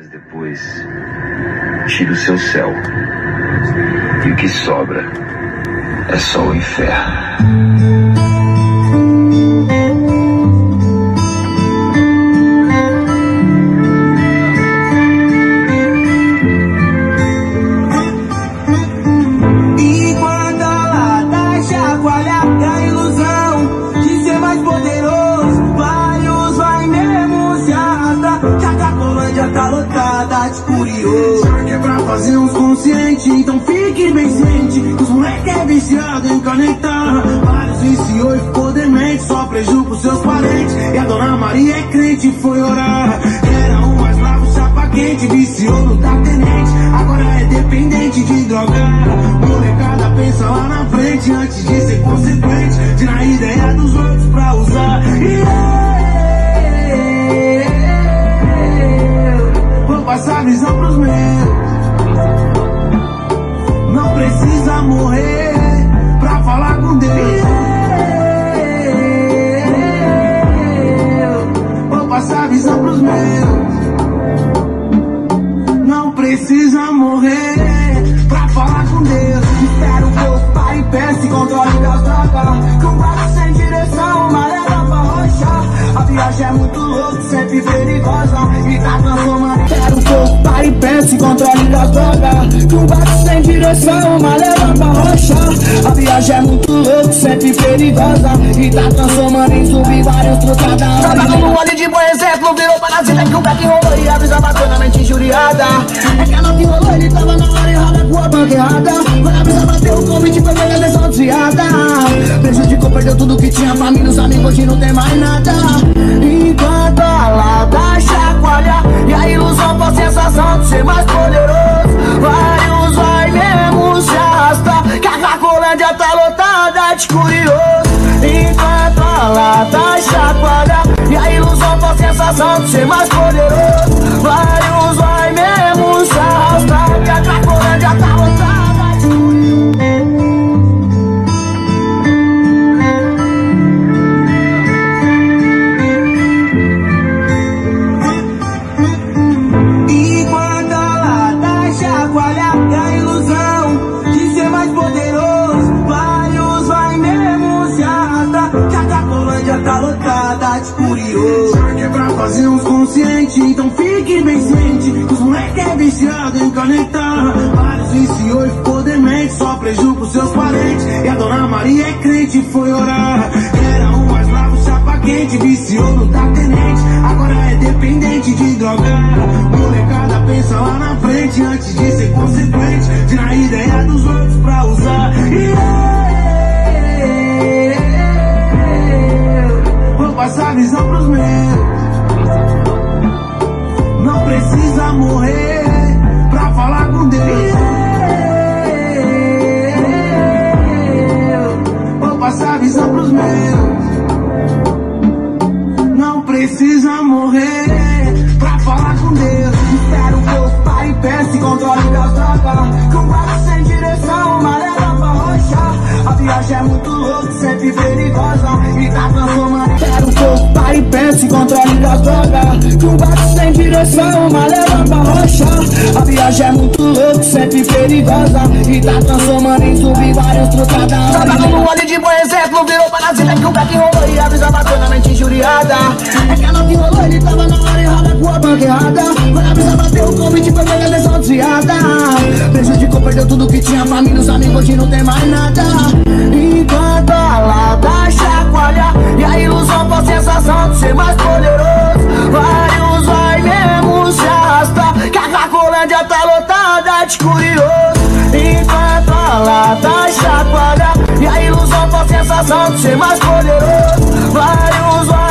Mas depois, tira o seu céu. E o que sobra é só o inferno. Fazer uns conscientes, então fique bem ciente. Os moleque é viciado em canetar. Vários viciou e ficou demente. Só prejuízo pros seus parentes. E a dona Maria é crente e foi orar. Era um mais bravo, chapa quente. Viciou no da tenente. Agora é dependente de drogar. Molecada pensa lá na frente antes de ser consequente. Tira a ideia dos outros pra usar. E eu vou passar a visão pros meus. Precisa morrer pra falar com Deus. Vou passar a visão pros meus. Não precisa morrer pra falar com Deus. Espero que os pais pensem, controle da droga. Com braço sem direção, amarela pra rocha. A viagem é muito louca, sempre perigosa. E tá transformando. Espero que os pais pensem, controle da droga. Com braço sem direção, amarela pra rocha. A viagem é muito louca, sempre perigosa. E tá transformando em subir vários trocadão. Trabalho no olho de bom exemplo, virou parasita que o back rolou e avisava toda a mente injuriada. É que a nota enrolou, ele tava na hora errada com a banca errada. Quando a brisa bateu o convite foi pegar atenção desviada. Prejudicou, perdeu tudo que tinha, família, os amigos, hoje não tem mais nada. Enquanto a lata chacoalha e a ilusão com a sensação de ser mais poderoso. Vários vai mesmo se arrasta, que a Cracolândia tá lotada de curioso. Enquanto a lata chacoalha e a ilusão com a sensação de ser mais poderoso. Vários vai mesmo se arrasta, que a Cracolândia tá lotada de curioso. Fazer uns conscientes, então fique bem ciente. Os moleque é viciado em canetar. Vários viciou e ficou demente. Só prejuízo pros seus parentes. E a dona Maria é crente e foi orar. Era um mais bravo, chapa quente. Viciou no da tenente. Agora é dependente de drogar. Molecada pensa lá na frente antes de ser consequente. Tira a ideia dos outros pra usar. E eu vou passar a visão pros meus. Não precisa morrer pra falar com Deus. Vou passar a visão pros meus. Não precisa morrer pra falar com Deus. Espero que os pais pensem, controle da droga. Com braço sem direção, amarela pra rocha. A viagem é muito louca, sempre perigosa. E tá transformando. Espero que os pais pensem, controle da droga. Com braço sem direção, amarela pra rocha. A viagem é muito louca, sempre perigosa. E tá transformando em subir vários trocadão. Trabalho no olho de bom exemplo, virou parasita que o back rolou e avisava toda a mente injuriada. É que a nota enrolou, ele tava na hora errada com a banca errada. Quando a brisa bateu o convite foi pegar atenção desviada. Prejudicou, perdeu tudo que tinha, família, os amigos, hoje não tem mais nada. Enquanto a lata chacoalha e a ilusão com a sensação de ser mais poderoso. Vários vai mesmo se arrasta, que a Cracolândia tá lotada de curioso. Enquanto a lata chacoalha e a ilusão com a sensação de ser mais poderoso. Vários vai